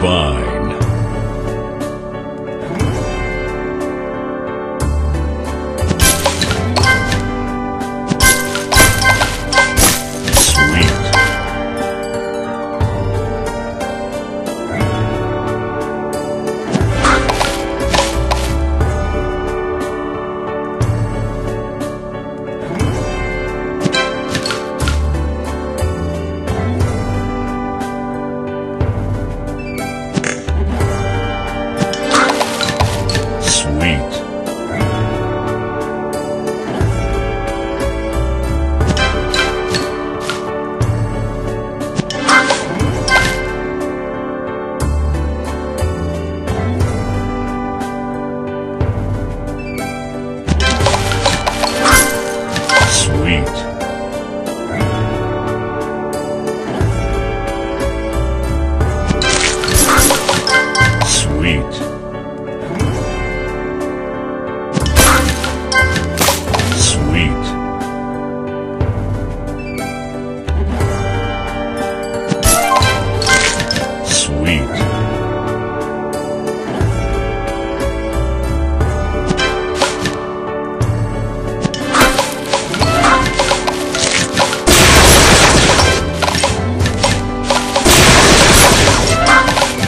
divine. Sweet.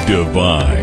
Divine.